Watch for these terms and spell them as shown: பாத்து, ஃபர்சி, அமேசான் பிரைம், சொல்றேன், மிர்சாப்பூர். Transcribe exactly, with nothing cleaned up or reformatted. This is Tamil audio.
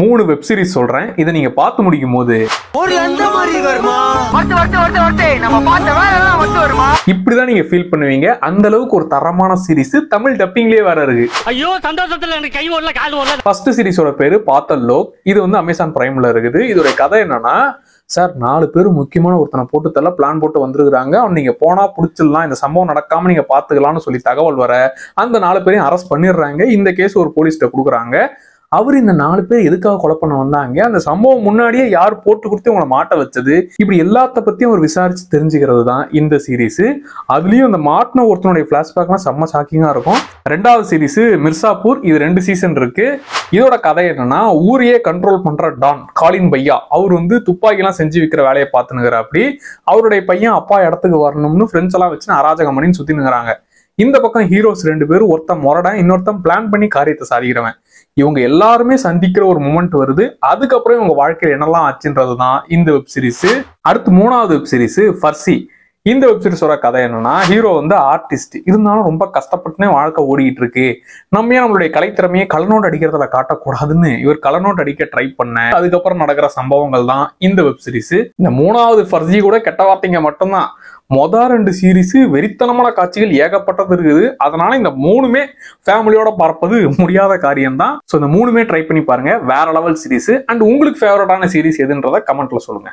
மூணு வெப் சீரிஸ் சொல்றேன், இதை நீங்க பார்த்து முடிக்கும் போது இப்படிதான் நீங்க ஃபீல் பண்ணுவீங்க. அந்த அளவுக்கு ஒரு தரமான சீரிஸ் தமிழ் டப்பிங்லயே வர இருக்கு. ஐயோ சந்தோஷத்துல எனக்கு கை ஓடல கால் ஓடல. ஃபர்ஸ்ட் சீரிஸோட பேரு பாத்து. இது வந்து அமேசான் பிரைம்ல இருக்குது. இதோட கதை என்னன்னா, சார் நாலு பேர் முக்கியமான ஒருத்தனை போட்டு தள்ள பிளான் போட்டு வந்துருக்காங்க. அவன் நீங்க போனா புடிச்சிடலாம், இந்த சம்பவம் நடக்காம நீங்க பாத்துக்கலாம்னு சொல்லி தகவல் வர அந்த நாலு பேரையும் அரெஸ்ட் பண்ணிடுறாங்க. இந்த கேஸ் ஒரு போலீஸ்கிட்ட கொடுக்குறாங்க. அவர் இந்த நாலு பேர் எதுக்காக கொலை பண்ண வந்தாங்க, அந்த சம்பவம் முன்னாடியே யார் போட்டு கொடுத்து உங்களை மாட்ட வச்சது, இப்படி எல்லாத்த பத்தியும் அவர் விசாரிச்சு தெரிஞ்சுக்கிறது தான் இந்த சீரீஸ். அதுலயும் அந்த மாட்டின ஒருத்தனுடைய பிளாஷ்பேக்லாம் செம்ம ஷாக்கிங்கா இருக்கும். ரெண்டாவது சீரீஸ் மிர்சாப்பூர். இது ரெண்டு சீசன் இருக்கு. இதோட கதை என்னன்னா, ஊரையே கண்ட்ரோல் பண்ற டான் காலின் பையா அவர் வந்து துப்பாக்கி எல்லாம் செஞ்சு விற்கிற வேலையை பார்த்துனுங்கிற. அப்படி அவருடைய பையன் அப்பா இடத்துக்கு வரணும்னு ஃப்ரெண்ட்ஸ் எல்லாம் வச்சு அராஜகம் பண்ணின்னு சுத்தினுங்கிறாங்க. இந்த பக்கம் ஹீரோஸ் ரெண்டு பேரும், ஒருத்தன் மொரடன் இன்னொருத்தன் பிளான் பண்ணி காரியத்தை சாதிக்கிறவன். இவங்க எல்லாருமே சந்திக்கிற ஒரு மூமெண்ட் வருது. அதுக்கப்புறம் இவங்க வாழ்க்கையில் என்னெல்லாம் ஆச்சுன்றது தான் இந்த வெப் சீரிஸ். அடுத்து மூணாவது வெப் சீரிஸ் ஃபர்சி. இந்த வெப் சீரிஸோட கதை என்னன்னா, ஹீரோ வந்து ஆர்டிஸ்ட் இருந்தாலும் ரொம்ப கஷ்டப்பட்டுனே வாழ்க்கை ஓடிக்கிட்டு இருக்கு. நம்ம ஏன் நம்மளுடைய கலைத்திறமையை கலனோடு அடிக்கிறதுல காட்டக்கூடாதுன்னு இவர் கலனோடு அடிக்க ட்ரை பண்ண அதுக்கப்புறம் நடக்கிற சம்பவங்கள் தான் இந்த வெப் சீரிஸ். இந்த மூணாவது ஃபர்சி கூட கெட்ட வார்த்தைங்க மட்டும்தான். மொதல் ரெண்டு சீரீஸு வெறித்தனமான காட்சிகள் ஏகப்பட்டது இருக்குது. அதனால இந்த மூணுமே ஃபேமிலியோட பார்ப்பது முடியாத காரியம் தான். ஸோ இந்த மூணுமே ட்ரை பண்ணி பாருங்க, வேற லெவல் சீரீஸ். அண்ட் உங்களுக்கு ஃபேவரட்டான சீரீஸ் எதுன்றதை கமெண்ட்ல சொல்லுங்க.